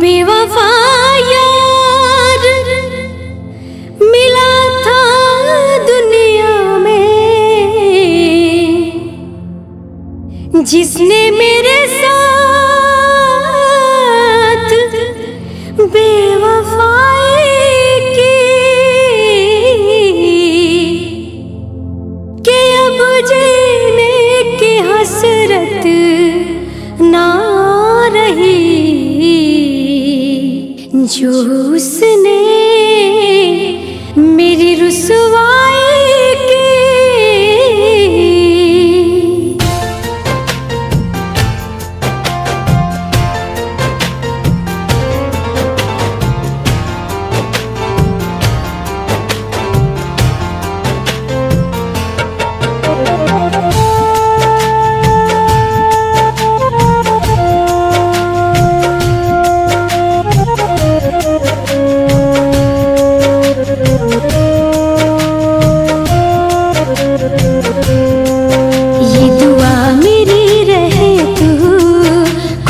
बेवफा यार मिला था दुनिया में, जिसने मेरे साथ बेवफाई की कि अब जीने की हसरत ना रही। जो उसने मेरी रुसवाई की,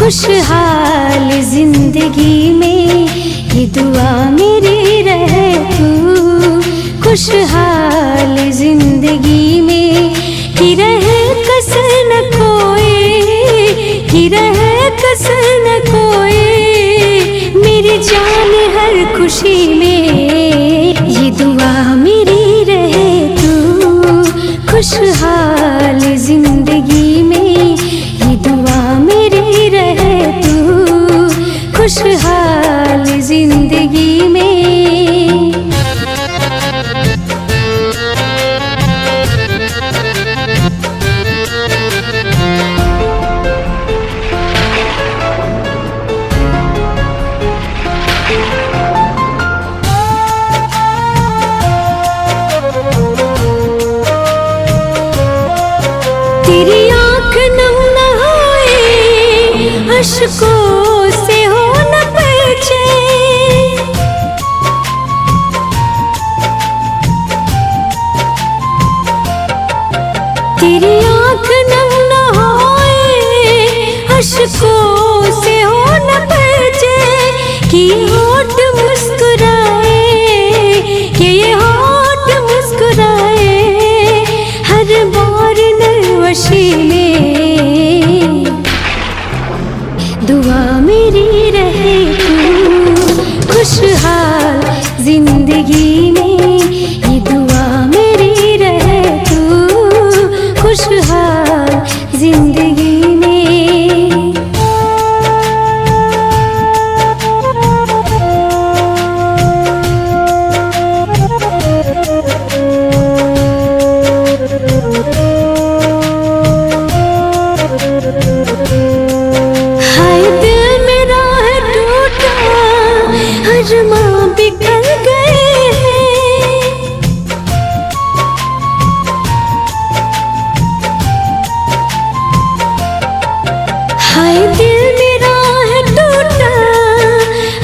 खुशहाल जिंदगी में ये दुआ मेरी रहे तू, खुशहाल जिंदगी में कि रहे कसर न कोई, कि रहे कसर न कोई मेरी जान हर खुशी में। ये दुआ मेरी रहे तू खुशहाल जिंदगी में, ये दुआ मेरी रहे तू खुशहाल जिंदगी में। तेरी आँख नम न होए अश्कों से हो न बेचैन, तेरी आँख नम न होए अश्कों से हो न बेचैन कि होठ मुस्कुराए, कि ये होठ मुस्कुराए हर बार में। दुआ मेरी रहे तू खुशहाल जिंदगी में, ये दुआ मेरी रहे तू खुशहाल जिंदगी में। बिखर गए हैं हाय दिल मेरा है टूटा,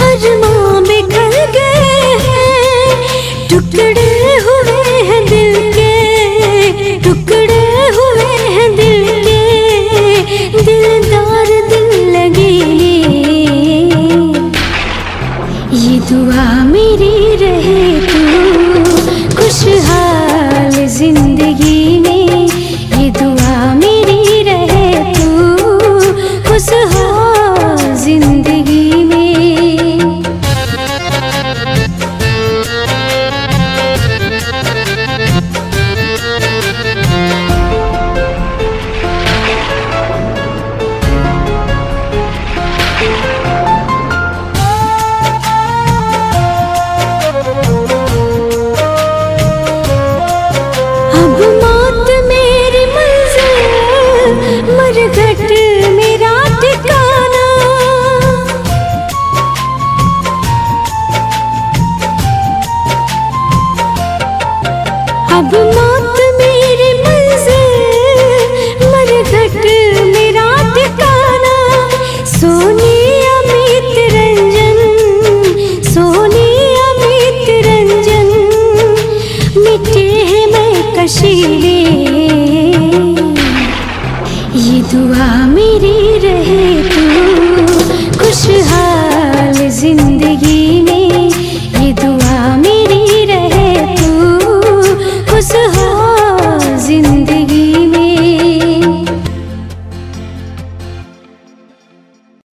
अरमां बिखर गए हैं, टुकड़े हुए हैं दिल के, टुकड़े हुए हैं दिल के दिलदार दिल लगी। ये दुआ मेरी रहे तू खुशहाल जिंदगी में, ये दुआ मेरी रहे तू खुशहाल जिंदगी में। मरघट मेरा ठिकाना, अब मौत मेरी मंजिल, मरघट मेरा ठिकाना। सोनी अमित रंजन, सोनी अमित रंजन मिटे हैं मैं कशीले। ये दुआ मेरी रहे तू खुशहाल। खुश हो।